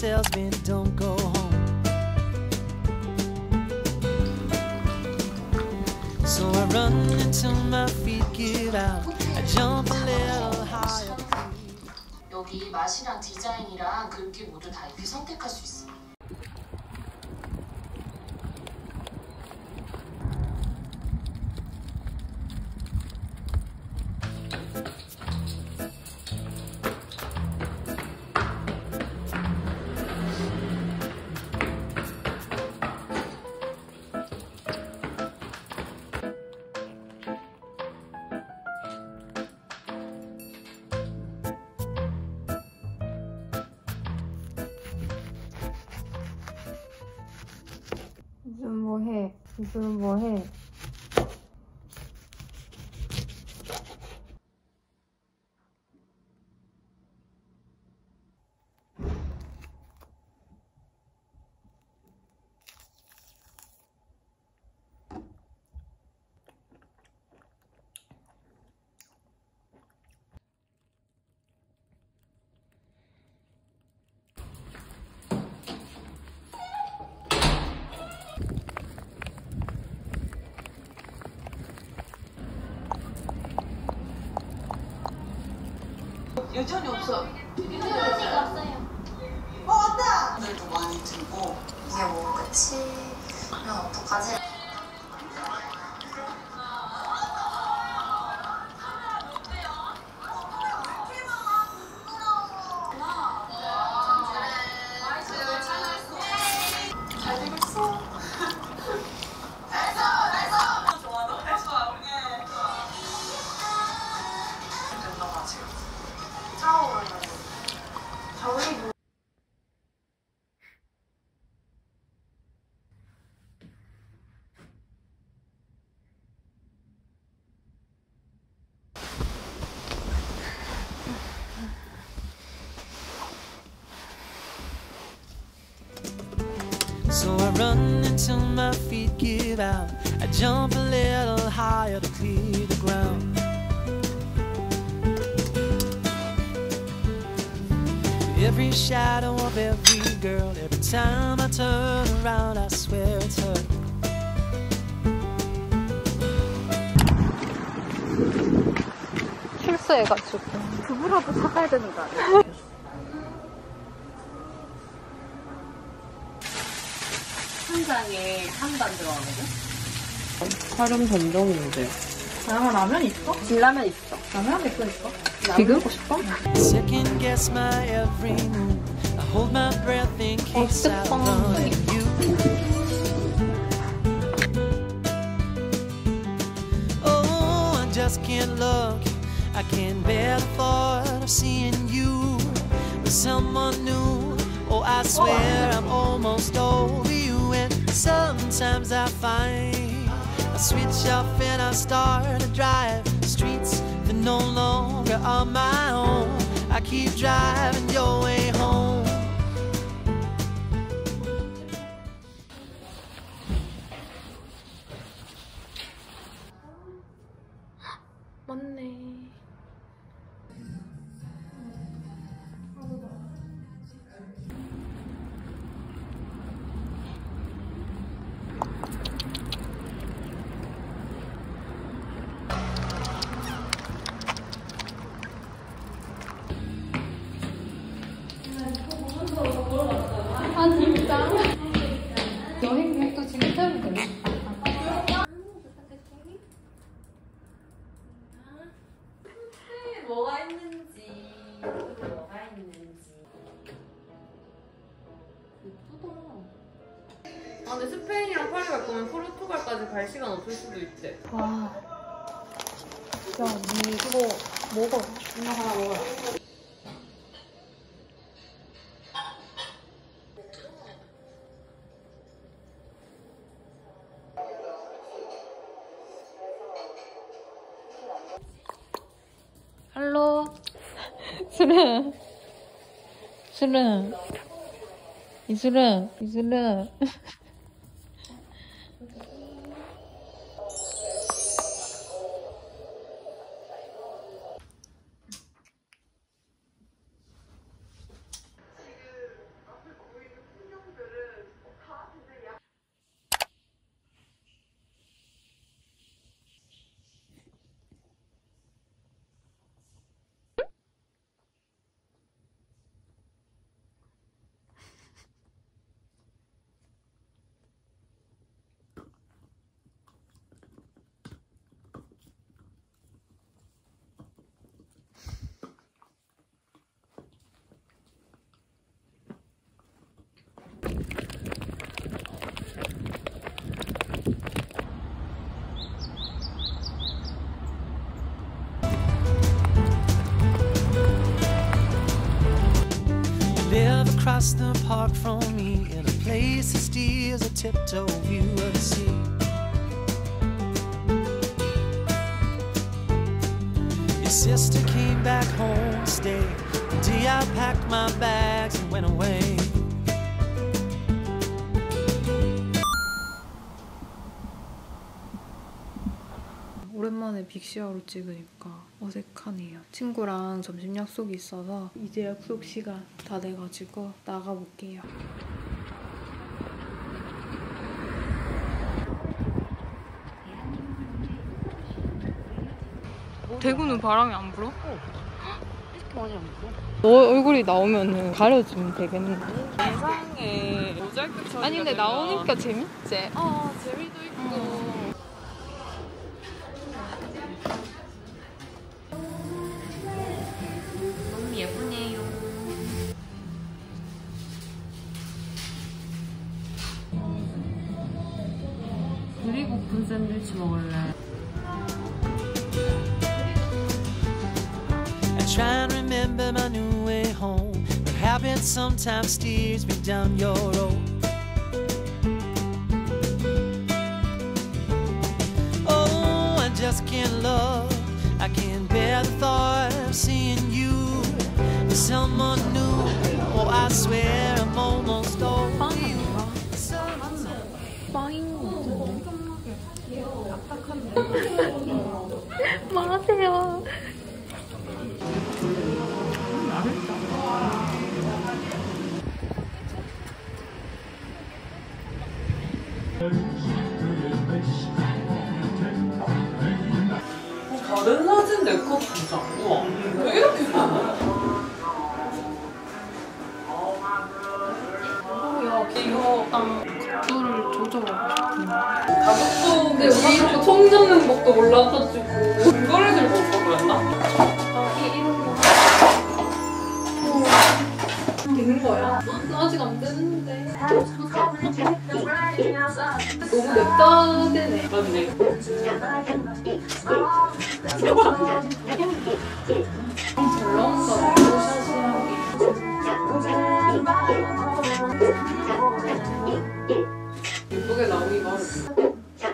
salesman, don't go home. So I run until my feet give out. I jump a little higher. 여기 맛이랑 디자인이랑 글귀 모두 다 이렇게 선택할 수 있어요. 무슨 뭐해? 여전히 없어. 여전히가 없어요. 어, 왔다! 오늘도 많이 들고 이게 뭐 끝이면 어떡하지? So I run until my feet give out. I jump a little higher to clear the ground. Every shadow of every girl, every time I turn around, I swear it's her. 실수해가지고 두부라도 사가야 되는 거 아니야? 한 장에 한 반 들어가거든? 사람 전동인데. 사람은 라면 있어? 진라면 있어. 라면 먹고 있어? 지금? 먹고 싶어? 어스빵. Oh, I just can't look. I can't bear the thought of seeing you with someone new. Oh, I swear I'm almost over you. Sometimes I find I switch off and I start to drive streets that no longer are my own. I keep driving your way home. 아, 근데 스페인이랑 파리 갈 거면 포르투갈까지 갈 시간 없을 수도 있대. 와. 야, 니 이거 먹어. 누나 하나 먹어. 할로. 수른. 수른. 이수른. 이수른. across the park from me in a place that steals a tiptoe view of the sea. Your sister came back home to stay the day I packed my bags and went away. 오랜만에 빅시어로 찍으니까 어색하네요. 친구랑 점심 약속이 있어서 이제 약속 시간 다 돼가지고 나가볼게요. 대구는 바람이 안 불어? 어. 이렇게 많이 안 불어? 너 얼굴이 나오면은 가려주면 되겠는데? 이상해. 모자이크 처리. 아니 근데 나오니까 재밌지? 어, 재미도 있고. 그리고픈 샌드위치 먹을래. I try and remember my new way home, but habit sometimes steers me down your road. Oh, I just can't love, I can't bear the thought of seeing you with someone new. Oh, I swear I'm almost over you. 망하세요. 다른 사진 내 거 진짜 우와. 왜 이렇게 많아? 오야 이거 각도를 조절하고 싶은데 가격도 근데 우리 총 잡는 것도 몰라가지고 이거를 들고 올걸 그랬나? 이런 거 되는 거야? 아직 안 됐는데 너무 냅다 되네. 맞네. 잘 나온다. 예쁘게 나오기가 어렵다.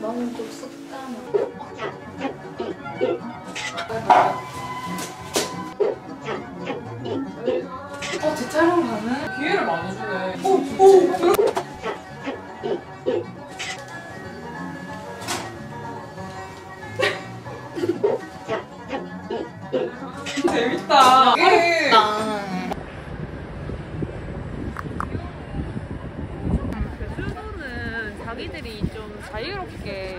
너무 좀 쑥다나. 재촬영 가는 기회를 많이 주네. 재밌다. 어렵다. 제주도는 자기들이 좀 자유롭게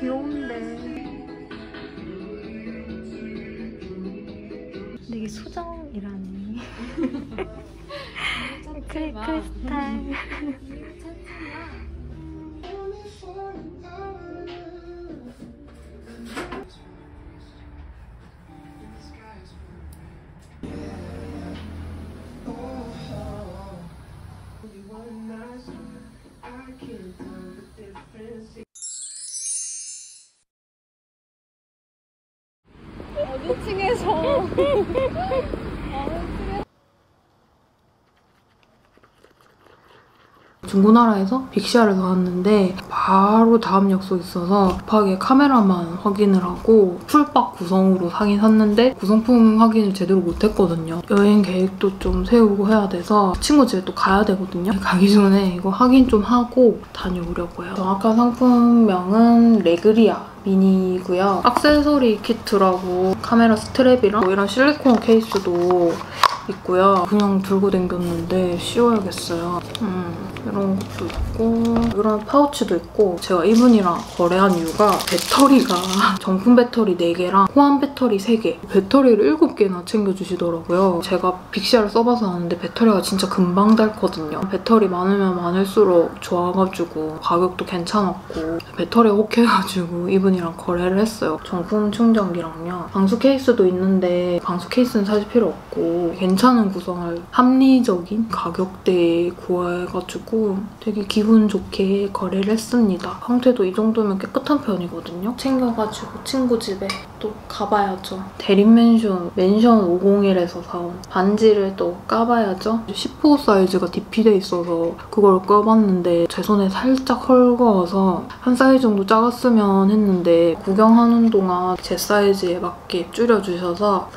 귀여운데. 근데 이게 소정이라니. 크리스탈. 중고나라에서 빅시아를 가왔는데 바로 다음 약속이 있어서 급하게 카메라만 확인을 하고 풀박 구성으로 사긴 샀는데 구성품 확인을 제대로 못했거든요. 여행 계획도 좀 세우고 해야 돼서 친구 집에 또 가야 되거든요. 가기 전에 이거 확인 좀 하고 다녀오려고요. 정확한 상품명은 레그리아 미니고요. 액세서리 키트라고 카메라 스트랩이랑 뭐 이런 실리콘 케이스도 있고요. 그냥 들고 다녔는데 씌워야겠어요. 이런 것도 있고 이런 파우치도 있고, 제가 이분이랑 거래한 이유가 배터리가 정품 배터리 4개랑 호환 배터리 3개, 배터리를 7개나 챙겨주시더라고요. 제가 빅시아를 써봐서 아는데 배터리가 진짜 금방 닳거든요. 배터리 많으면 많을수록 좋아가지고 가격도 괜찮았고 배터리에 혹해가지고 이분이랑 거래를 했어요. 정품 충전기랑요. 방수 케이스도 있는데 방수 케이스는 사실 필요 없고 괜찮은 구성을 합리적인 가격대에 구해가지고 되게 기분 좋게 거래를 했습니다. 상태도 이 정도면 깨끗한 편이거든요. 챙겨가지고 친구 집에 또 가봐야죠. 대림 맨션, 맨션 501에서 사온 반지를 또 까봐야죠. 10호 사이즈가 DP돼 있어서 그걸 까봤는데 제 손에 살짝 헐거워서 한 사이즈 정도 작았으면 했는데 구경하는 동안 제 사이즈에 맞게 줄여주셔서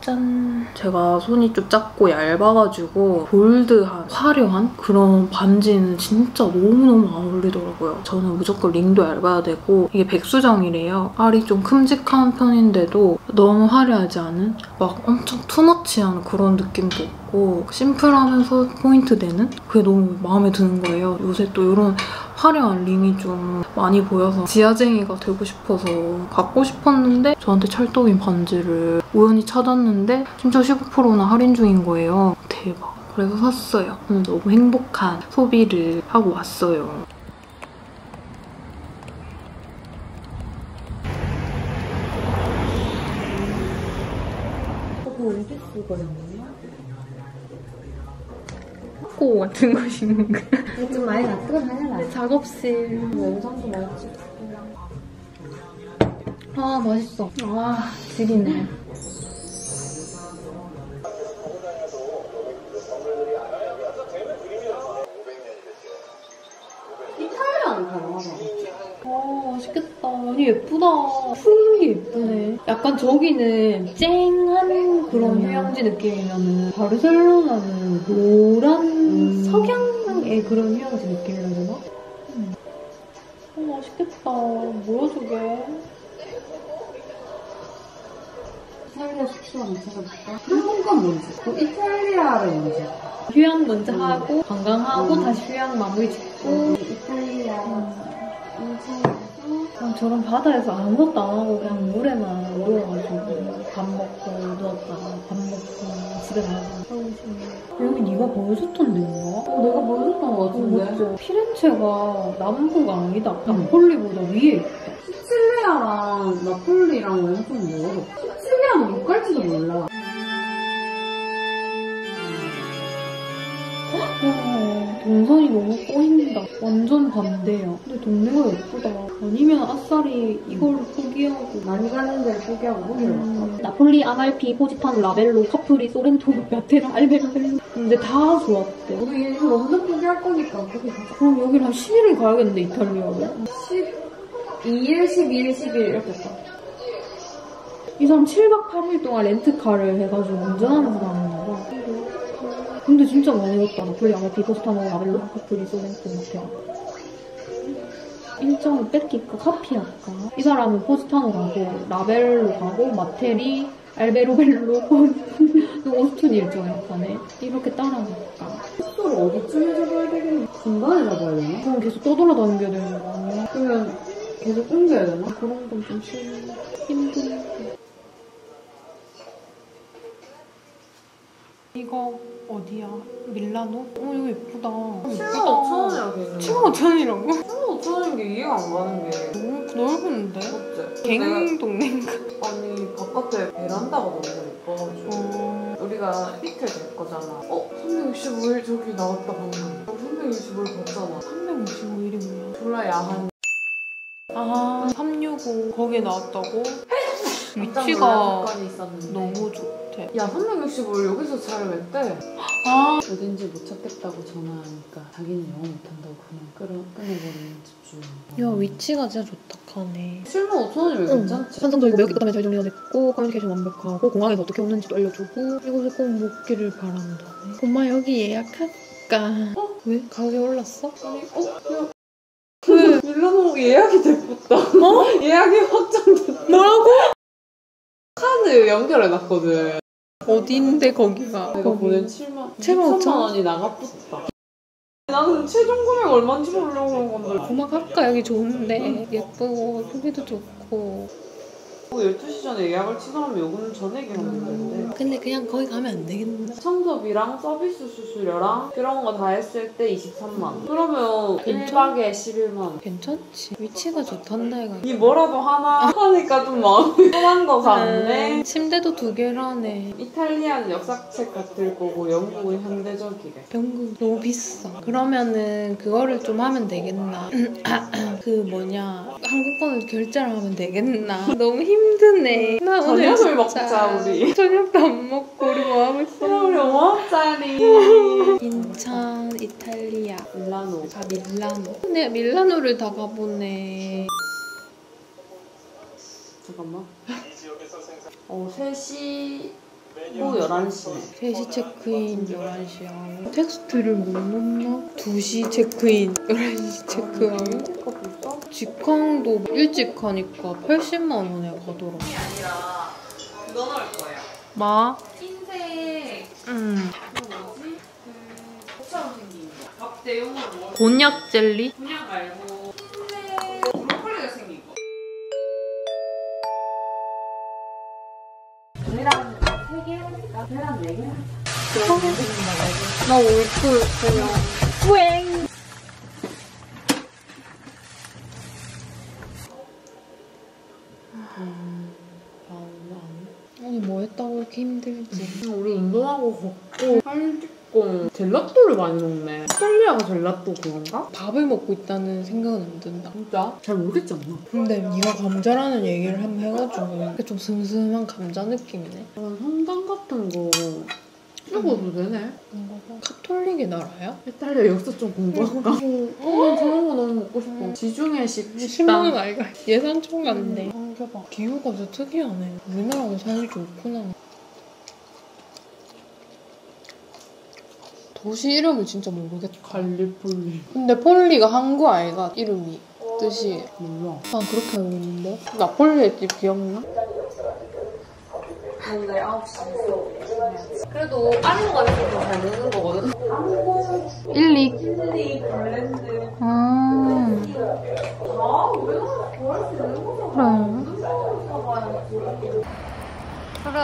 짠! 제가 손이 좀 작고 얇아가지고 볼드한, 화려한 그런 반지는 진짜 너무너무 안 어울리더라고요. 저는 무조건 링도 얇아야 되고 이게 백수정이래요. 알이 좀 큼직한 편인데도 너무 화려하지 않은? 막 엄청 투머치한 그런 느낌도 없고 심플하면서 포인트 되는? 그게 너무 마음에 드는 거예요. 요새 또 이런 화려한 링이 좀 많이 보여서 지하쟁이가 되고 싶어서 갖고 싶었는데 저한테 찰떡인 반지를 우연히 찾았는데 심지어 15%나 할인 중인 거예요. 대박. 그래서 샀어요. 오늘 너무 행복한 소비를 하고 왔어요. 어디 쓰고 있냐? 학고 같은 곳인가? 좀 많이 놔둬. 작업실. 영상도 많이 찍고. 아, 맛있어. 와, 죽이네. 맛있겠다. 아니 예쁘다. 푸른 게 예쁘네. 약간 저기는 쨍한 그런 휴양지 느낌이면은 바르셀로나는 노란 석양의 그런 휴양지 느낌이라 되나? 맛있겠다. 뭐야 저게? 이탈리아 숙소 한번 찾아볼까? 한국은 뭔지? 이탈리아를 뭔지? 휴양 먼저 하고 관광하고 다시 휴양 마무리 짓고 이탈리아 저런 바다에서 아무것도 안 하고 그냥 물에만 누워가지고 밥 먹고 누웠다가 밥 먹고 집에 나가서 하고 싶네. 여기 네가 보여줬던데 뭔가? 내가 보여줬던 것 같은데? 피렌체가 남부가 아니다. 나폴리보다 위에 있다. 시칠리아랑 나폴리랑 완전 멀어. 시칠리아는 못 갈지도 몰라. 와, 동선이 너무 꼬인다. 완전 반대야. 근데 동네가 예쁘다. 아니면 아싸리 이걸로 포기하고 많이 가는 데를 포기하고 나폴리, 아말피, 포지타노, 라벨로, 카프리, 소렌토, 마테라, 알베로벨로. 근데 다 좋았대. 우리 이거 완전 포기할 거니까. 그럼 여기 한 10일을 가야겠는데 이탈리아로. 12일, 11일, 12일 이렇게 했어. 이 사람 7박 8일 동안 렌트카를 해가지고 운전하면서 가는 거야. 근데 진짜 많이 갔다. 나폴리, 아말피, 포지타노, 라벨로, 카프리, 소렌토, 마테라. 일정을 뺏길까? 카피할까? 이 사람은 포지타노 가고 라벨로 가고 마테리, 알베로벨로 오스툰 일정을 가네. 이렇게 따라갈까? 숙소를 어디쯤에서 봐야 되겠니? 중간에서 봐야 되나? 그럼 계속 떠돌아다녀야 되는 거 아니야? 그러면 계속 옮겨야 되나? 그런 건 좀 힘든데. 이거 어디야? 밀라노? 오 이거 예쁘다. 75,000원이야. 75,000원이라고? 75,000원인 게 이해가 안 가는 게 너무 넓은데? 맞지? 갱 동네인가? 아니 바깥에 베란다가 너무 예뻐가지고 우리가 피클 될 거잖아. 365일 저기 나왔다 방금. 365일 봤잖아. 365일이 뭐야? 졸라 야한. 아 365 거기에 나왔다고? 위치가 너무 좋대. 야 365를 여기서 잘 왜 떼? 아 어딘지 못 찾겠다고 전화하니까 자기는 영어 못한다고 그냥 끊어버리는 집중. 야 위치가 진짜 좋다. 가네. 75,000원이면 괜찮지? 항상 저희 매력 있다면 저희 정리가 됐고 커뮤니케이션 완벽하고 공항에서 어떻게 오는지도 알려주고 이곳에 꼭 묵기를 바란다네. 엄마 여기 예약할까? 왜? 가격이 올랐어? 아니 야. 그 밀라노 예약이 됐었다. 예약이 확정됐다. 뭐라고? 카드 연결해놨거든. 어딘데 거기가? 내가 보낸 7만 원이 나갔었다. 나는 최종 금액 얼마인지 모르는 건데. 고막할까 여기 좋은데 예쁘고 소비도 좋고. 12시 전에 예약을 치더라면 요거는 저녁에 하는 건데. 근데 그냥 거기 가면 안 되겠는데. 청소비랑 서비스 수수료랑 그런 거 다 했을 때 23만 원. 그러면 1박에 11만 원. 괜찮지. 위치가 좋단다 이거. 이 뭐라도 하나 하니까 좀 마음이 편한 거 같네. 침대도 2개라네. 이탈리아는 역사책 같을 거고 영국은 현대적이래. 영국 너무 비싸. 그러면은 그거를 좀 하면 되겠나. 그 뭐냐, 한국 거는 결제를 하면 되겠나. 너무 힘드네. 나 오늘 저녁을 먹자. 우리 저녁도 안 먹고 우리 뭐 하고 있어? 우리 5억짜리 인천, 이탈리아, 밀라노. 아, 밀라노. 근데 밀라노를 다 가보네. 잠깐만. 어, 3시 오후 11시. 3시 체크인, 11시야. 텍스트를 못 넣나? 2시 체크인, 11시 체크아웃. 직항도 일찍 가니까 80만 원에 가더라고. 이게 아니라 이거 넣을 거야. 뭐? 흰색. 이거 뭐지? 고추장 생긴 거. 밥 대용으로 뭐? 곤약 젤리? 곤약 말고 흰색 브로콜리가 생긴 거. 계란 3개? 나 계란 4개? 나 올풀 그냥 뿌잉! 아니 뭐 했다고 이렇게 힘들지. 우리 운동하고 걷고 사진 찍고 젤라또를 많이 먹네. 이탈리아가 젤라또 그런가? 밥을 먹고 있다는 생각은 안 든다. 진짜? 잘 모르겠지 않나? 근데 네가 감자라는 얘기를 한번 해가지고 좀 슴슴한 감자 느낌이네. 그런 성당 같은 거 찍어도 되네. 카톨릭의 나라야? 이탈리아 역사 좀 공부할까? 난 저런 거 너무 먹고 싶어. 지중해식 식당. 10만 원 아이가 예산 총 같네. 봐. 기후가 진짜 특이하네. 우리나라가 사실 좋구나. 도시 이름을 진짜 모르겠다. 갈리폴리. 근데 폴리가 한국 아이가 이름이 뜻이. 몰라. 난 그렇게 알고 있는데. 나폴리의 집 기억나? 근데 9시. 그래도 아류가 이렇게 잘 되는 거거든. 1, 2 블렌드. 우리나라 구할 수 있는 거잖아. 그래.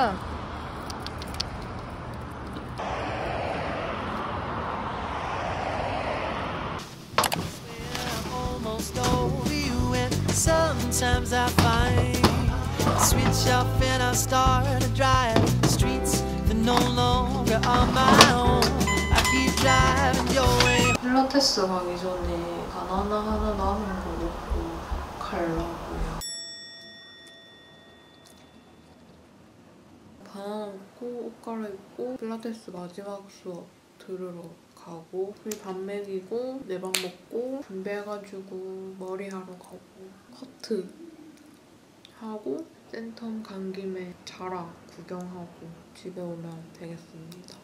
필라테스 가기 전에 바나나 하나 남은 거 먹고 가려고요. 바나나 먹고 옷 갈아입고 필라테스 마지막 수업 들으러 가고, 우리 밥 먹이고 내 밥 먹고 준비해가지고 머리하러 가고 커트 하고 센텀 간 김에 자라 구경하고 집에 오면 되겠습니다.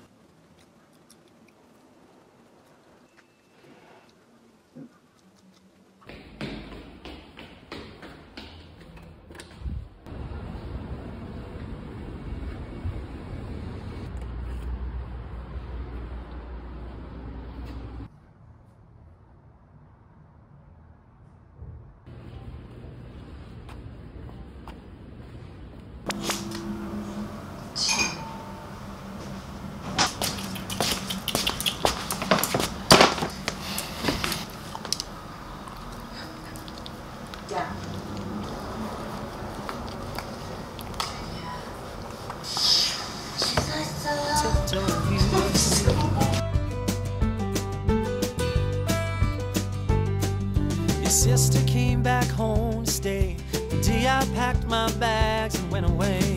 Sister came back home to stay. The day I packed my bags and went away.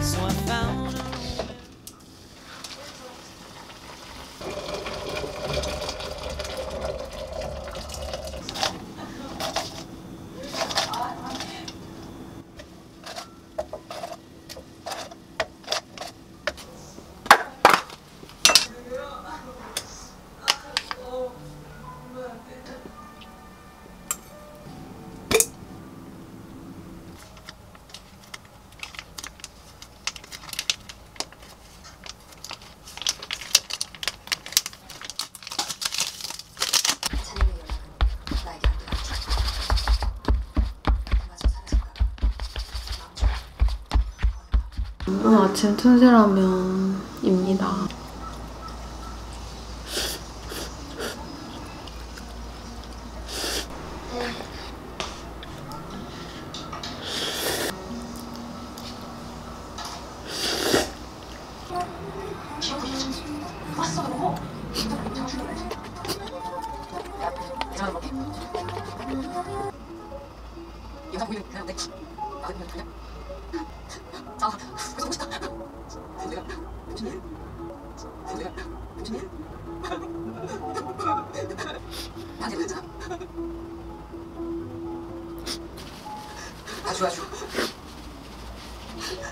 So I found a... 오늘 아침 틈새라면입니다. 아주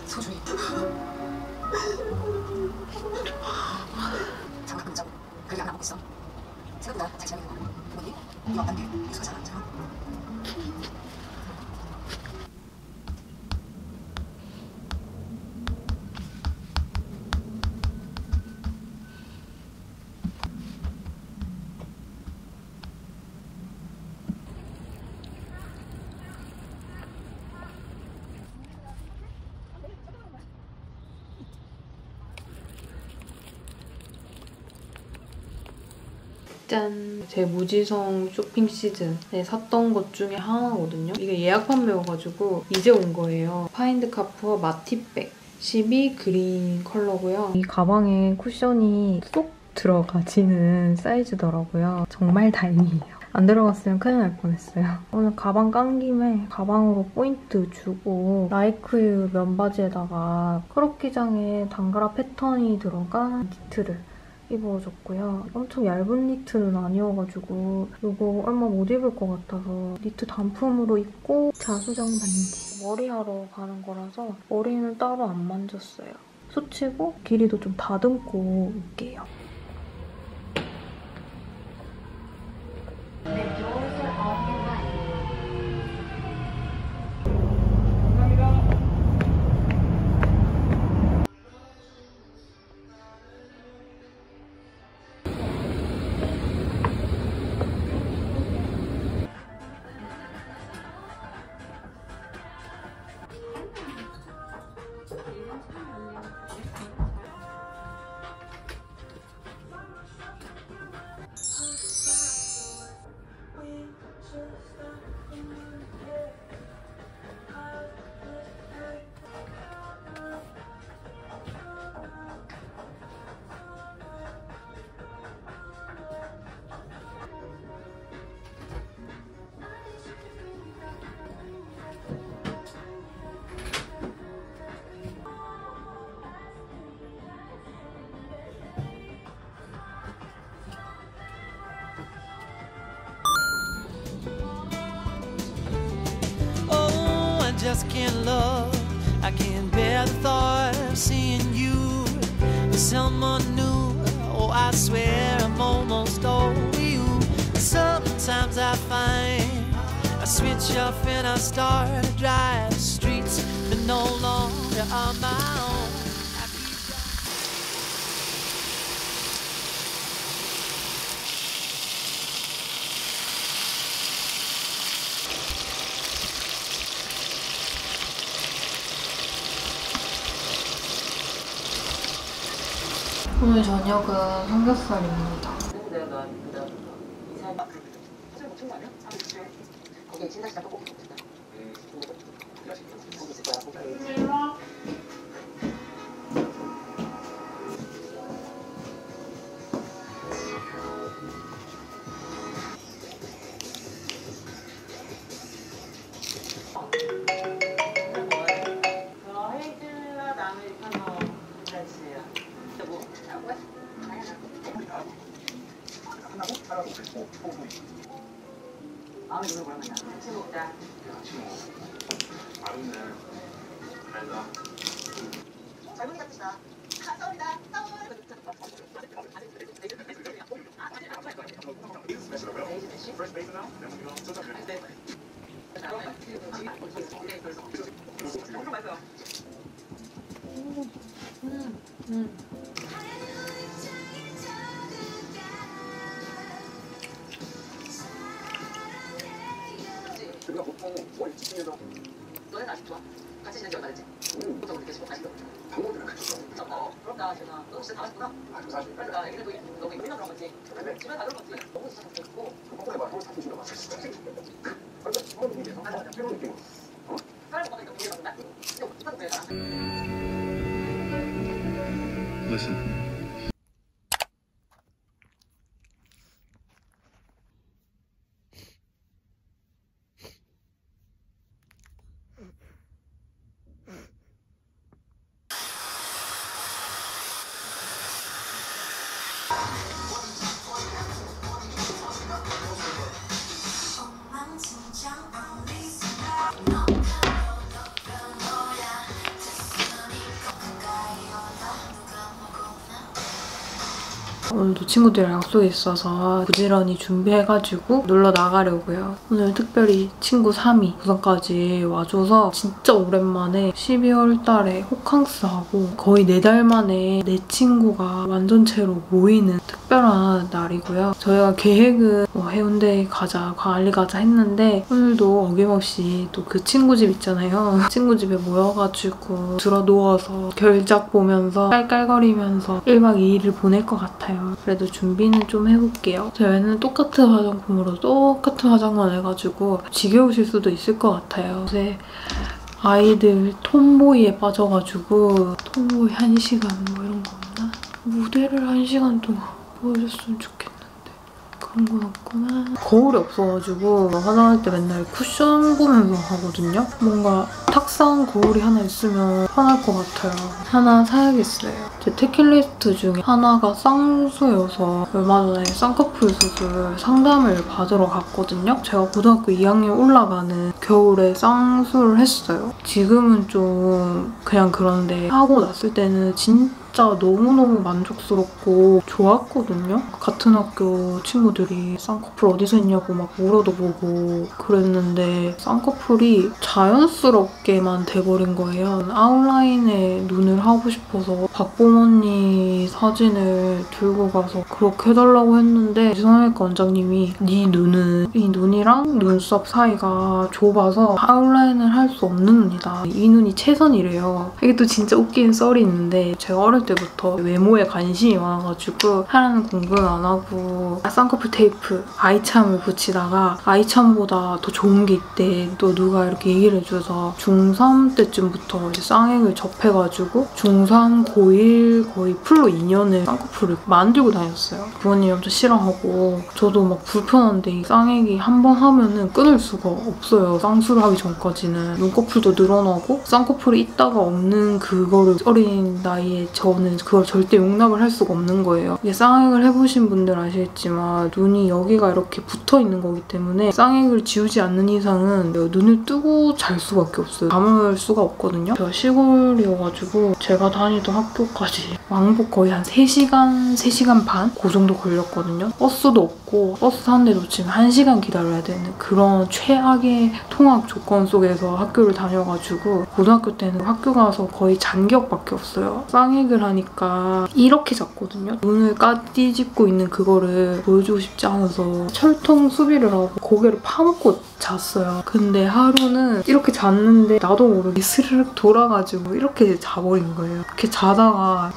소중히 장난감 좀 그렇게 안 하고 있어. 생각보다 잘 지내는 거야. 뭐니? 이거 어떤 게 미소가 잘 안 져. 짠! 제 무지성 쇼핑 시즌에 샀던 것 중에 하나거든요. 이게 예약 판매여가지고 이제 온 거예요. 파인드 카푸어 마티백 12 그린 컬러고요. 이 가방에 쿠션이 쏙 들어가지는 사이즈더라고요. 정말 다행이에요. 안 들어갔으면 큰일 날 뻔했어요. 오늘 가방 깐 김에 가방으로 포인트 주고 Like You 면바지에다가 크롭기장에 단가라 패턴이 들어간 니트를 입어줬고요. 엄청 얇은 니트는 아니어가지고 이거 얼마 못 입을 것 같아서 니트 단품으로 입고 자수정 반지. 머리하러 가는 거라서 머리는 따로 안 만졌어요. 수치고 길이도 좀 다듬고 올게요. I just can't love, I can't bear the thought of seeing you with someone new. Oh, I swear I'm almost over you. Sometimes I find I switch off and I start to drive the streets that no longer are my own. 오늘 저녁은 삼겹살입니다. 너는 아직 좋아? 같이 지낸 지 얼마 됐지? 보통 느껴지고 아직도 방법들은 갖춰서 부럽다 제가 너 진짜 다 왔구나. 아, 좀 사실 그러니까 애기들도 너무 우리만 그런 거지. 근데 집에 다 그런 거지. 너무 진짜 좋고 꼼꼼히 봐. 너무 사진 주러 왔어 그런데 그런 느낌이에요. 맞아. 그런 느낌 사람 보니까 보이는 건가? 근데 어떤 거야? Listen. 오늘도 친구들이랑 약속이 있어서 부지런히 준비해가지고 놀러 나가려고요. 오늘 특별히 친구 3이 부산까지 와줘서 진짜 오랜만에 12월 달에 호캉스하고 거의 4달 만에 내 친구가 완전체로 모이는 특별한 날이고요. 저희가 계획은 해운대 가자, 광안리 가자 했는데 오늘도 어김없이 또 그 친구 집 있잖아요. 친구 집에 모여가지고 들어 누워서 결작 보면서 깔깔거리면서 1박 2일을 보낼 것 같아요. 그래도 준비는 좀 해볼게요. 저희는 똑같은 화장품으로 똑같은 화장만 해가지고 지겨우실 수도 있을 것 같아요. 요새 아이들 톰보이에 빠져가지고 톰보이 1시간 뭐 이런 거 없나? 무대를 1시간 동안 보여줬으면 좋겠는데 그런 건 없구나. 거울이 없어가지고 화장할 때 맨날 쿠션 보면서 하거든요. 뭔가 탁상 거울이 하나 있으면 편할 것 같아요. 하나 사야겠어요. 제 테킬리스트 중에 하나가 쌍수여서 얼마 전에 쌍꺼풀 수술 상담을 받으러 갔거든요. 제가 고등학교 2학년 올라가는 겨울에 쌍수를 했어요. 지금은 좀 그냥 그런데 하고 났을 때는 진짜 너무너무 만족스럽고 좋았거든요. 같은 학교 친구들이 쌍꺼풀 어디서 했냐고 막 물어도 보고 그랬는데 쌍꺼풀이 자연스럽게만 돼버린 거예요. 아웃라인에 눈을 하고 싶어서 박보은 언니 사진을 들고 가서 그렇게 해달라고 했는데 성형외과 원장님이 네 눈은 이 눈이랑 눈썹 사이가 좁아서 아웃라인을 할 수 없는 눈이다. 이 눈이 최선이래요. 이게 또 진짜 웃긴 썰이 있는데 제가 어릴 때부터 외모에 관심이 많아가지고 하라는 공부는 안 하고 쌍꺼풀 테이프 아이참을 붙이다가 아이참보다 더 좋은 게 있대 또 누가 이렇게 얘기를 해줘서 중3 때쯤부터 이제 쌍액을 접해가지고 중3 고1 거의 풀로 2년을 쌍꺼풀을 만들고 다녔어요. 부모님이 엄청 싫어하고 저도 막 불편한데 이 쌍액이 한번 하면은 끊을 수가 없어요. 쌍수를 하기 전까지는 눈꺼풀도 늘어나고 쌍꺼풀이 있다가 없는 그거를 어린 나이에 저는 그걸 절대 용납을 할 수가 없는 거예요. 이게 쌍액을 해보신 분들 아시겠지만 눈이 여기가 이렇게 붙어있는 거기 때문에 쌍액을 지우지 않는 이상은 눈을 뜨고 잘 수밖에 없어요. 감을 수가 없거든요. 제가 시골이어가지고 제가 다니던 학교까지 왕복 거의 한 3시간, 3시간 반? 그 정도 걸렸거든요. 버스도 없고 버스 한 대 놓치면 1시간 기다려야 되는 그런 최악의 통학 조건 속에서 학교를 다녀가지고 고등학교 때는 학교 가서 거의 잔기억밖에 없어요. 쌍액을 하니까 이렇게 잤거든요. 눈을 까뒤집고 있는 그거를 보여주고 싶지 않아서 철통 수비를 하고 고개를 파묻고 잤어요. 근데 하루는 이렇게 잤는데 나도 모르게 스르륵 돌아가지고 이렇게 자버린 거예요. 이렇게 자다가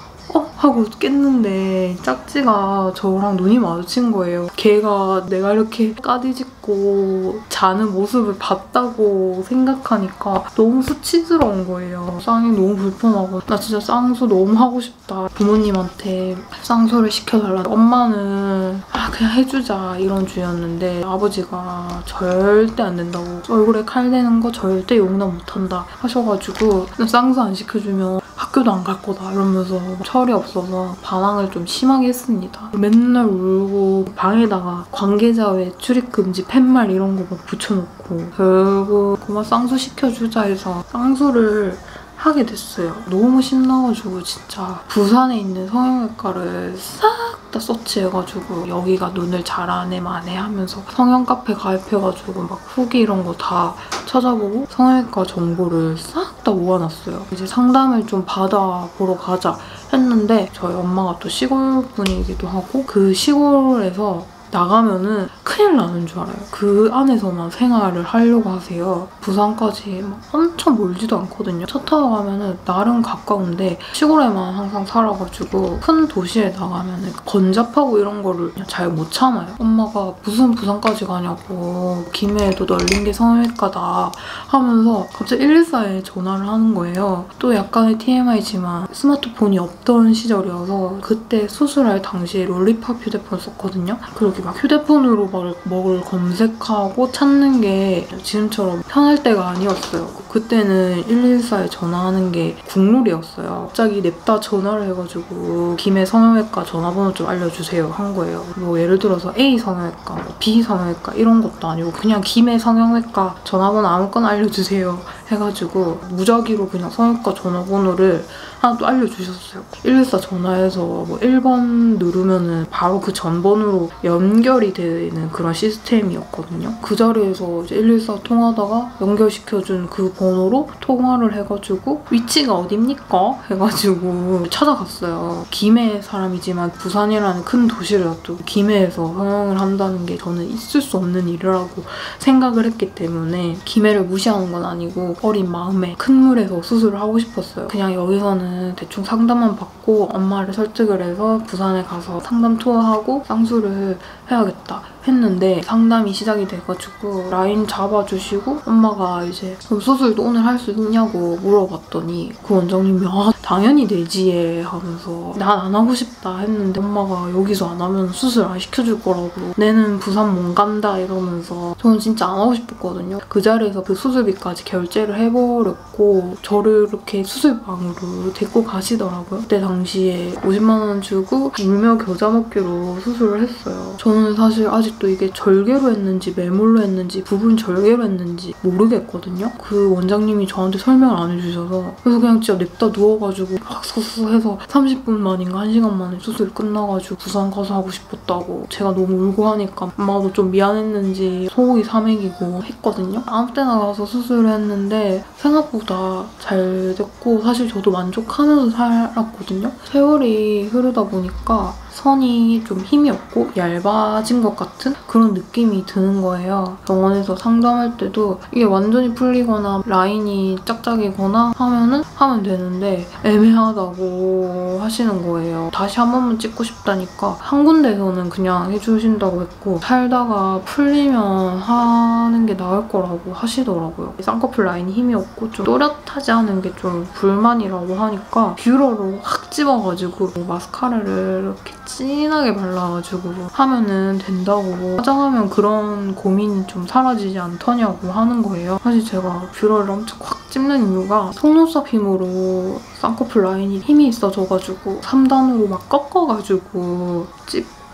하고 깼는데 짝지가 저랑 눈이 마주친 거예요. 걔가 내가 이렇게 까디집고 자는 모습을 봤다고 생각하니까 너무 수치스러운 거예요. 쌍이 너무 불편하고 나 진짜 쌍수 너무 하고 싶다. 부모님한테 쌍수를 시켜달라. 엄마는 그냥 해주자 이런 주였는데 아버지가 절대 안 된다고 얼굴에 칼 대는 거 절대 용납 못한다 하셔가지고 쌍수 안 시켜주면 학교도 안 갈 거다 이러면서 철이 없어서 반항을 좀 심하게 했습니다. 맨날 울고 방에다가 관계자 외 출입금지 팻말 이런 거 막 붙여놓고 결국 그만 쌍수 시켜주자 해서 쌍수를 하게 됐어요. 너무 신나가지고 진짜 부산에 있는 성형외과를 싹 다 서치해가지고 여기가 눈을 잘하네 마네 하면서 성형카페 가입해가지고 막 후기 이런 거 다 찾아보고 성형외과 정보를 싹 다 모아놨어요. 이제 상담을 좀 받아보러 가자 했는데 저희 엄마가 또 시골 분이기도 하고 그 시골에서 나가면은 큰일 나는 줄 알아요. 그 안에서만 생활을 하려고 하세요. 부산까지 막 엄청 멀지도 않거든요. 차 타고 가면은 나름 가까운데 시골에만 항상 살아가지고 큰 도시에 나가면은 번잡하고 이런 거를 잘 못 참아요. 엄마가 무슨 부산까지 가냐고, 김해에도 널린 게 성형외과다 하면서 갑자기 114에 전화를 하는 거예요. 또 약간의 TMI지만 스마트폰이 없던 시절이어서 그때 수술할 당시에 롤리팝 휴대폰 썼거든요. 그리고 막 휴대폰으로 먹을 검색하고 찾는 게 지금처럼 편할 때가 아니었어요. 그때는 114에 전화하는 게 국룰이었어요. 갑자기 냅다 전화를 해가지고 김해 성형외과 전화번호 좀 알려주세요 한 거예요. 뭐 예를 들어서 A 성형외과, 뭐 B 성형외과 이런 것도 아니고 그냥 김해 성형외과 전화번호 아무거나 알려주세요 해가지고 무작위로 그냥 성형외과 전화번호를 하나 또 알려주셨어요. 114 전화해서 뭐 1번 누르면은 바로 그 전번으로 연결이 되는 그런 시스템이었거든요. 그 자리에서 이제 114 통화하다가 연결시켜준 그 번호로 통화를 해가지고 위치가 어딥니까? 해가지고 찾아갔어요. 김해 사람이지만 부산이라는 큰 도시를 놔두고 김해에서 성형을 한다는 게 저는 있을 수 없는 일이라고 생각을 했기 때문에 김해를 무시하는 건 아니고 어린 마음에 큰 물에서 수술을 하고 싶었어요. 그냥 여기서는 대충 상담만 받고 엄마를 설득을 해서 부산에 가서 상담 투어하고 쌍수를 해야겠다 했는데 상담이 시작이 돼가지고 라인 잡아주시고 엄마가 이제 그럼 수술도 오늘 할 수 있냐고 물어봤더니 그 원장님이 아 당연히 되지에 하면서 난 안 하고 싶다 했는데 엄마가 여기서 안 하면 수술 안 시켜줄 거라고 내는 부산 못 간다 이러면서 저는 진짜 안 하고 싶었거든요. 그 자리에서 그 수술비까지 결제를 해버렸고 저를 이렇게 수술방으로 데리고 가시더라고요. 그때 당시에 50만 원 주고 울며 겨자 먹기로 수술을 했어요. 저는 사실 아직도 이게 절개로 했는지 매몰로 했는지 부분 절개로 했는지 모르겠거든요. 그 원장님이 저한테 설명을 안 해주셔서 그래서 그냥 진짜 냅다 누워가지고 막 서서 해서 30분 만인가 1시간 만에 수술 끝나가지고 부산 가서 하고 싶었다고 제가 너무 울고 하니까 엄마도 좀 미안했는지 소고기 사먹이고 했거든요. 아무 때나 가서 수술을 했는데 생각보다 잘 됐고 사실 저도 만족하면서 살았거든요. 세월이 흐르다 보니까 선이 좀 힘이 없고 얇아진 것 같은 그런 느낌이 드는 거예요. 병원에서 상담할 때도 이게 완전히 풀리거나 라인이 짝짝이거나 하면 되는데 애매하다고 하시는 거예요. 다시 한 번만 찍고 싶다니까 한 군데에서는 그냥 해주신다고 했고 살다가 풀리면 하는 게 나을 거라고 하시더라고요. 쌍꺼풀 라인이 힘이 없고 좀 또렷하지 않은 게 좀 불만이라고 하니까 뷰러로 확 집어가지고 마스카라를 이렇게 진하게 발라가지고 하면은 된다고 화장하면 그런 고민이 좀 사라지지 않더냐고 하는 거예요. 사실 제가 뷰러를 엄청 확 찝는 이유가 속눈썹 힘으로 쌍꺼풀 라인이 힘이 있어져가지고 3단으로 막 꺾어가지고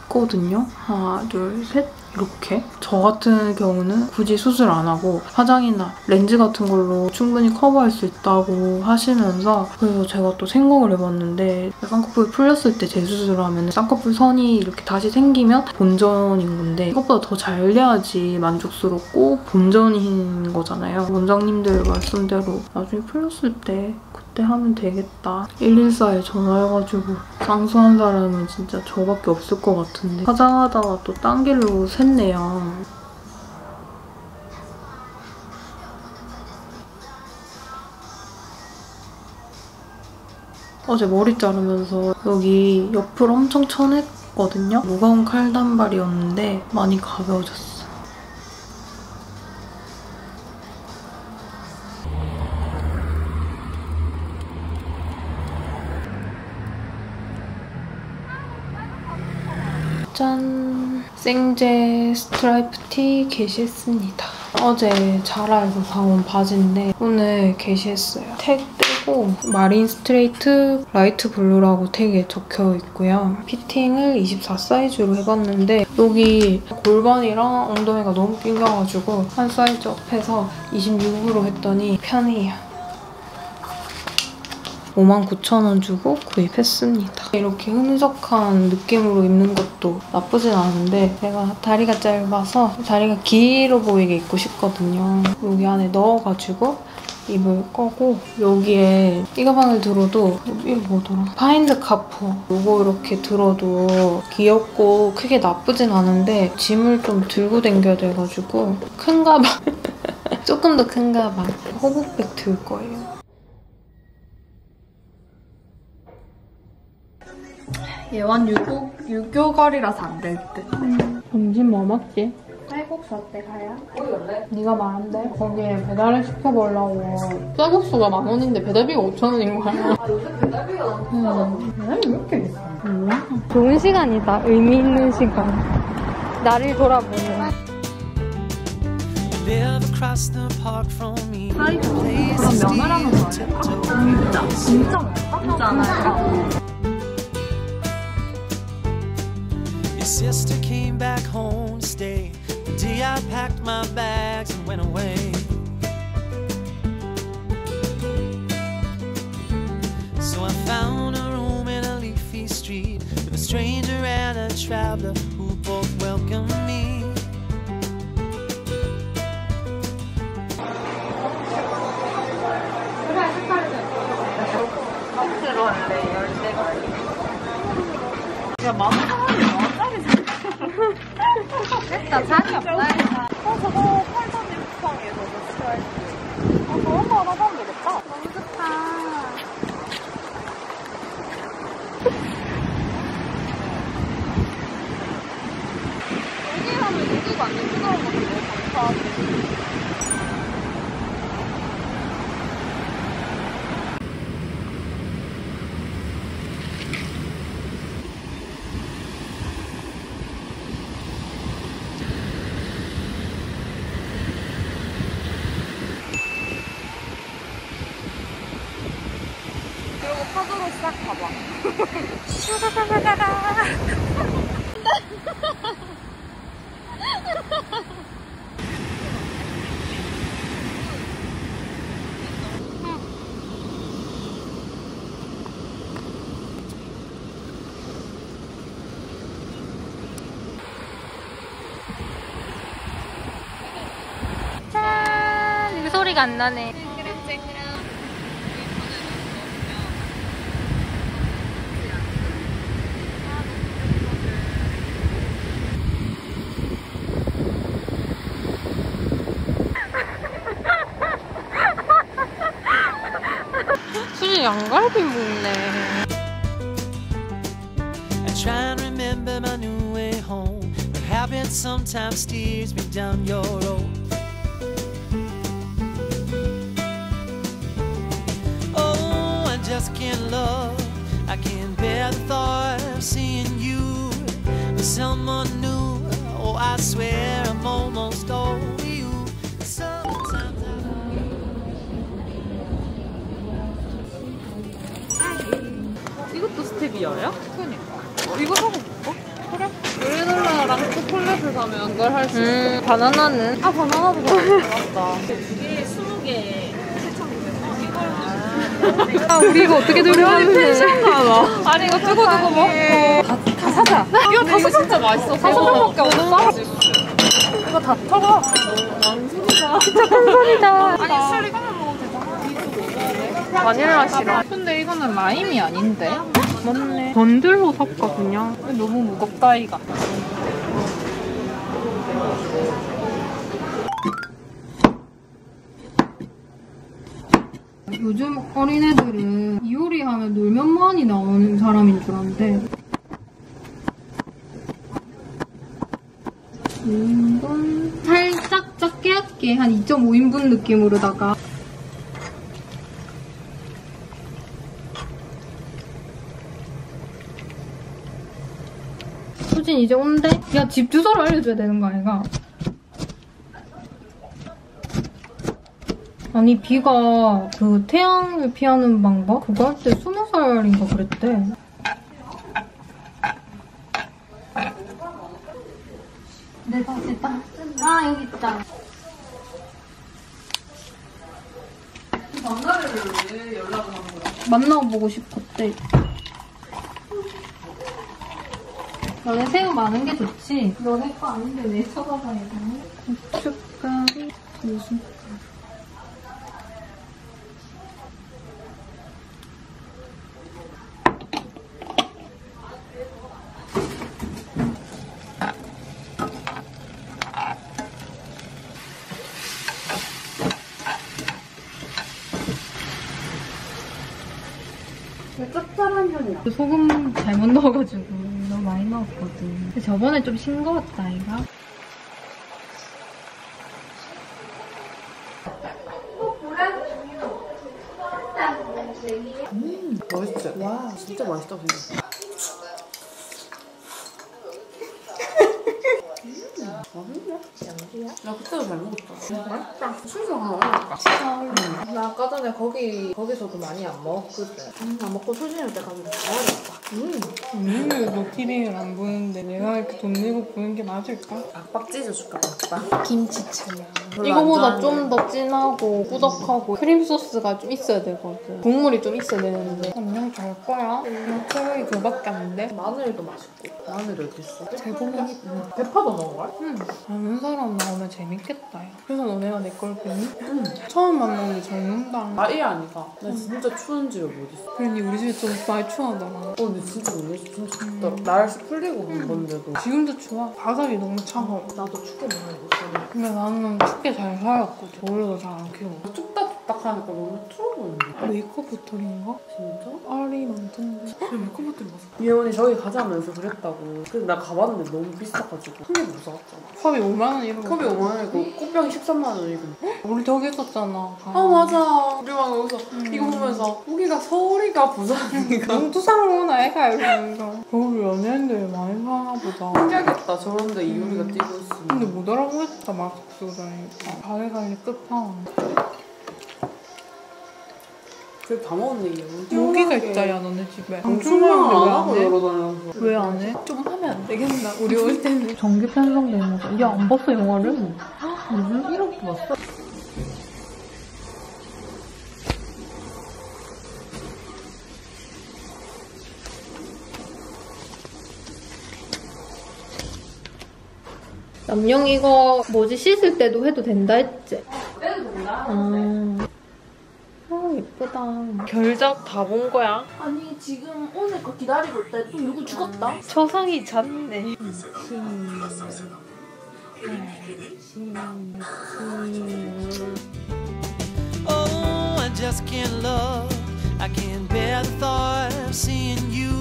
찝거든요. 하나, 둘, 셋. 이렇게 저 같은 경우는 굳이 수술 안 하고 화장이나 렌즈 같은 걸로 충분히 커버할 수 있다고 하시면서 그래서 제가 또 생각을 해봤는데 쌍꺼풀 풀렸을 때 재수술을 하면 쌍꺼풀 선이 이렇게 다시 생기면 본전인 건데 이것보다 더 잘 돼야지 만족스럽고 본전인 거잖아요. 원장님들 말씀대로 나중에 풀렸을 때 그때 하면 되겠다. 114에 전화해가지고 쌍수한 사람은 진짜 저밖에 없을 것 같은데 화장하다가 또 딴 길로 샜네요. 어제 머리 자르면서 여기 옆을 엄청 쳐냈거든요. 무거운 칼 단발이었는데 많이 가벼워졌어요. 짠! 생제 스트라이프 티 게시했습니다. 어제 자라에서 사온 바지인데 오늘 게시했어요. 태그 떼고 마린 스트레이트 라이트 블루라고 태그에 적혀있고요. 피팅을 24 사이즈로 해봤는데 여기 골반이랑 엉덩이가 너무 낑겨가지고 한 사이즈 업해서 26으로 했더니 편해요. 59,000원 주고 구입했습니다. 이렇게 흔적한 느낌으로 입는 것도 나쁘진 않은데 제가 다리가 짧아서 다리가 길어 보이게 입고 싶거든요. 여기 안에 넣어가지고 이불 꺼고 여기에 이 가방을 들어도 이거 뭐더라? 파인드 카푸 이거 이렇게 들어도 귀엽고 크게 나쁘진 않은데 짐을 좀 들고 댕겨야 돼가지고 큰 가방 조금 더 큰 가방 허벅백 들 거예요. 얘완 유교걸이라서 안 될 듯. 점심 뭐 먹지? 쌀국수 어때, 가야? 네가 말한데? 거기에 배달을 시켜보려고 쌀국수가 10,000원인데 배달비가 5,000원인 거야. 아, 요새 배달비가 너무 비싸잖아. 배달비 왜 이렇게 비싸? 몰라. 좋은 시간이다. 의미 있는 시간. 나를 돌아보는. 사이즈 그럼 면을 하는 거 아니야? 진짜? 진짜 맛있다? 진짜 안 할까? Sister came back home to stay. The day I packed my bags and went away. So I found a room in a leafy street with a stranger and a traveler who both welcomed me. 야, 마음 상황이 너무 짜리잖아. 됐다, 자리 없다. 저거 8번 육성에 너무 싫어할지. 저거 한번 하다 보면 되겠다. 너무 좋다. 여기라면 누구가 안 예쁘다고 하면 너무 감사하지. 짠! 이거 소리가 안 나네. 양갈비 먹네. I try and remember my new way home, but habit sometimes steers me down your road. Oh, I just can't love. I can't bear the thought of seeing you with someone new. Oh, I swear I'm almost old. 스텝이어요? 그니까. 이거 사고 먹어? 그래? 그래놀라랑 초콜릿을 사면 그걸 할 수 있어. 바나나는? 아, 바나나도 맞다. 이게 20개에 7,900원. 이걸. 아, 우리 이거 어떻게 들고 가는데? 텐션 가봐. 아니, 이거 두고두고 먹고. 다 사자. 이거 다 사자. 진짜 맛있어. 4,000원밖에 없어. 이거 다 털어. 왕순이다. 진짜 왕순이다. 아니, 술 이거만 먹어도 되잖아. 바닐라 싫어. 근데 이거는 라임이 아닌데? 맞네. 번들로 샀거든요. 너무 무겁다, 이가. 요즘 어린애들은 이효리 하면 놀면 많이 나오는 사람인 줄 아는데. 이건 살짝 작게 한 2.5인분 느낌으로다가. 이제 온대? 야, 집 주소를 알려줘야 되는 거 아이가? 아니, 비가 그 태양을 피하는 방법? 그거 할 때 20살인가 그랬대. 내가 됐다. 아, 여기 있다. 만나를 왜 연락을 한 거야? 만나보고 싶었대. 너네 새우 많은 게 좋지? 너네 거 아닌데 왜 쳐다봐야 되니? 고춧가루, 고춧가루. 근데 짭짤한 편이야. 소금 잘못 넣어가지고 너무 많이 넣었거든. 근데 저번에 좀 싱거웠다, 아이가. 맛있지? 와, 진짜 맛있다, 근데. 나 그때도 잘 먹었다. 맛있다. 진짜 맛있다. 나 아까 전에 거기서도 많이 안 먹었거든. 안 먹고 소진할 때까지 먹어야겠다. 너 TV를 안 보는데 내가 이렇게 돈 내고 보는 게 맞을까? 압박 찢어줄까? 압박. 김치찜이야. 이거보다 좀 더 진하고 꾸덕하고 크림 소스가 좀 있어야 되거든. 국물이 좀 있어야 되는데. 그냥 잘 거야. 그냥 소금이 그거밖에 안 돼. 마늘도 맛있고. 마늘이 어딨어? 제보면 대파도 넣어봐? 응. 아는 사람 나오면 재밌겠다. 그래서 너네가 내 걸 보니? 응. 처음 만나는데 잘 논다. 아, 예, 아니다. 나 진짜 추운 집에 못 있어. 그러니 우리 집이 좀 많이 추하더라. 근데 진짜 못 있어. 진짜 춥다. 날씨 풀리고 온 건데도. 지금도 추워. 바닥이 너무 차가워. 나도 춥게 많이 못 살아. 근데 나는 춥게 잘 살았고 겨울에도 잘 안 키워. 춥다 춥다 하니까 너무 추워 보이는데. 메이크업 버터인가? 진짜? 알이 많던데. 근데 메이크업 버터리 맞아. 예원이 저기 가자면서 그랬다고. 근데 나 가봤는데 너무 비싸가지고. 큰일 무서웠잖아. 컵이 5만 원이고 컵이 5만 원이고 꽃병이 13만 원이고. 우리 저기 있었잖아. 아 맞아. 우리 막 여기서 이거 보면서 우기가 서울이가 부산이가 영두상으로 오나 애가 이러면서. 겨울 연예인들 많이 사나 보다. 신기하겠다. 저런데 이효리가 뛰고 있으면. 근데 못 알아보겠다. 막국수라니까. 가리가리 끝판. 그래 다 먹었네. 여기가 있잖아 너네 집에. 방충망을 안 하고 이러다녀서. 왜 안 해? 좀 하면 안 되겠나? 우리 올 때는. 정규 편성된 영화. 야 안 봤어 영화를? 무슨 이렇게 봤어? 남영 이거 뭐지 씻을 때도 해도 된다 했지? 그때도 된다. 예쁘다. 결작 다 본 거야? 아니 지금 오늘 거 기다리고 있다. 또 누구 죽었다? 초상이 잤네. Oh, I just can't love. I can't bear the thought of seeing you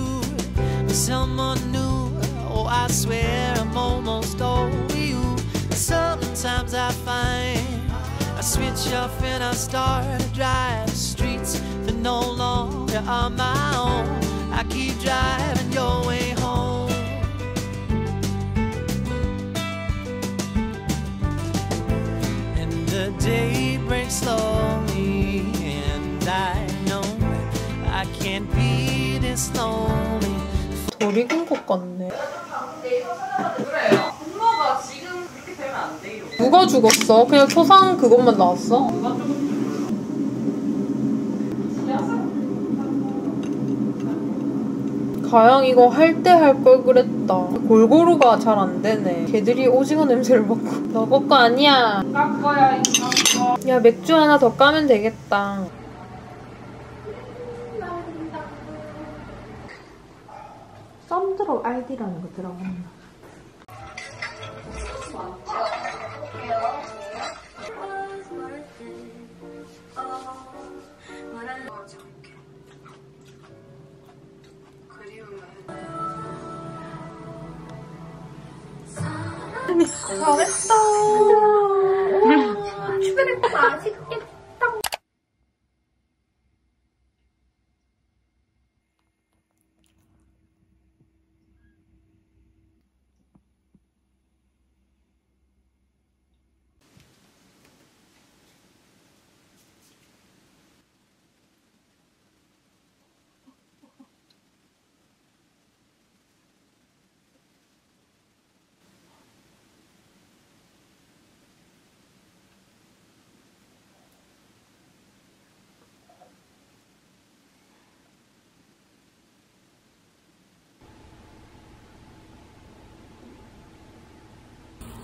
with someone new. Oh, I swear I'm almost over you. Sometimes I find. I switch off and I start to drive the streets that no longer are my own. I keep driving your way home. And the day breaks slowly and I know I can't be this lonely. 돌 익은 것 같네. 엄마가 지금 그렇게 되면 안 돼요. 누가 죽었어? 그냥 초상 그것만 나왔어? 누가 죽었어? 가양 이거 할 때 할 걸 그랬다. 골고루가 잘 안 되네. 걔들이 오징어 냄새를 맡고. 너거 거 아니야. 깎 거야 이거. 야 맥주 하나 더 까면 되겠다. 썸드롭 아이디라는 거 들어갔나? 잘했어. 우와, 추베레코 맛있겠다.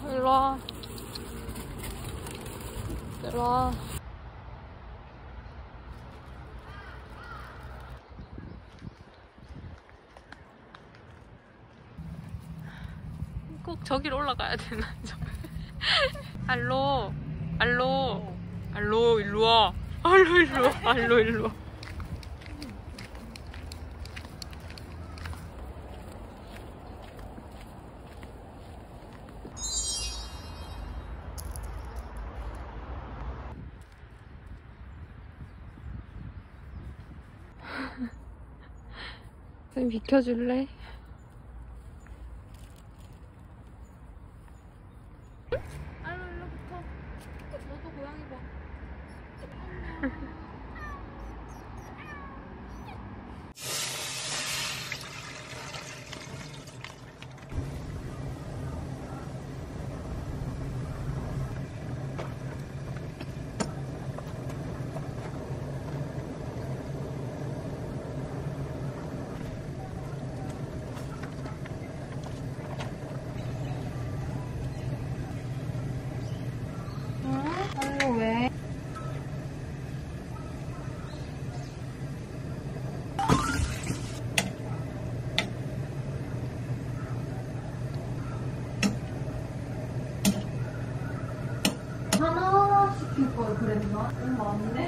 들어와. 들어와. 꼭 저기로 올라가야 되나? 알로, 알로, 알로 일로 와. 알로 일로 와. 알로 일로 와. 쌤 비켜줄래? 알로 일로 붙어. 너도 고양이 봐. 그랬나? 너무 많네?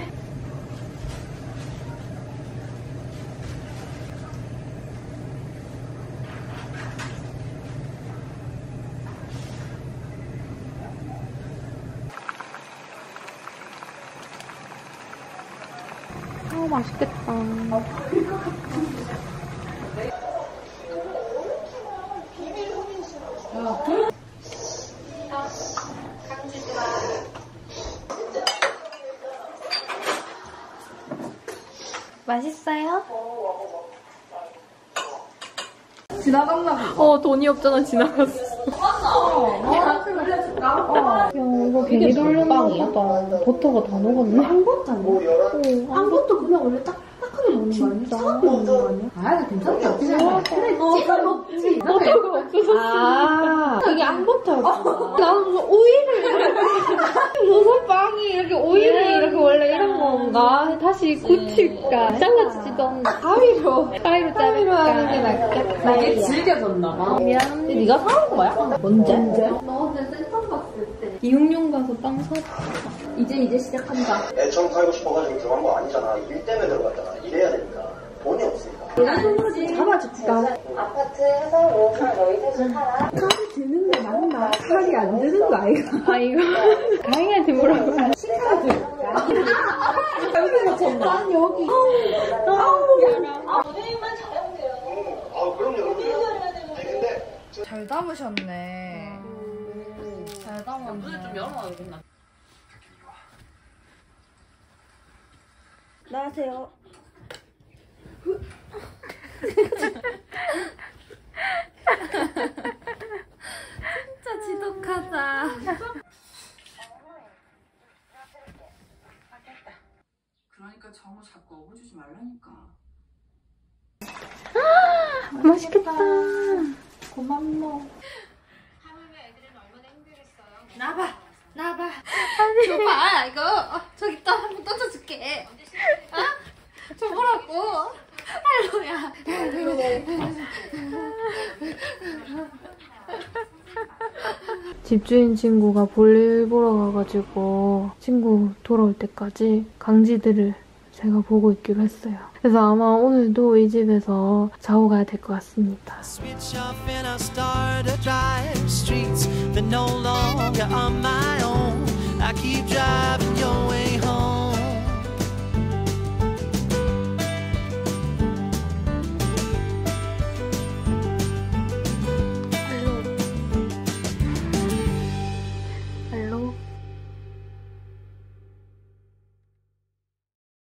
아, 맛있겠다. 맛있어요? 지나갔나 보다. 돈이 없잖아. 지나갔어. 맞나? 그래줄까? 이거 괜히 돌려놓은 거다. 버터가 다 녹았네. 아무것도 안 녹았고. 아무것도 그냥 원래 딱딱하게 먹는 거 아니야? 차갑게 먹는 거 아니야? 아야, 괜찮지? 없잖아. 그래, 찍어 먹지. 버터가 없어서. 아, 이게 앙버터였어. 나는 오이를. 무슨 빵이 이렇게 오이를 이렇게 원래 이런 건가? 다시 고칠까? 잘라주지도 않는 가위로 자를까? 하는 게 낫겠다. 이게 질겨졌나봐. 미안해. 네가 사온 거야? 언제? 너 어제 센텀 갔을 때. 이용용 가서 빵 사. 이제 시작한다. 애처럼 살고 싶어가지고 들어간 거 아니잖아. 일 때문에 들어갔잖아. 일해야 되니까. 돈이 없으니까. 내가 손으로 잡아줬다. 아파트에서 오면 너희 셋이 살아. 칼이 드는 게 맞나? 칼이 안 드는 거 아이가? 아이고. 강이한테 물어봐. 시카가 들까? 여기 맞췄나? 난 여기. 아우. 연예인만 잘하면 돼요. 아, 그럼요. 근데 잘 담으셨네. 잘 담았네. 문을 좀 열어놔도 된다. 나가세요. 진짜 지독하다. 그러니까 정우 자꾸 업어주지 말라니까. 맛있겠다. 고맙노. 하물며 애들은 얼마나 힘들겠어요. 나봐. 아니. 저 봐, 이거. 저기 있다. 한번 던져줄게. 어? 저 보라고. 할로야. 집주인 친구가 볼일 보러 가가지고 친구 돌아올 때까지 강지들을 제가 보고 있기로 했어요. 그래서 아마 오늘도 이 집에서 자고 가야 될 것 같습니다.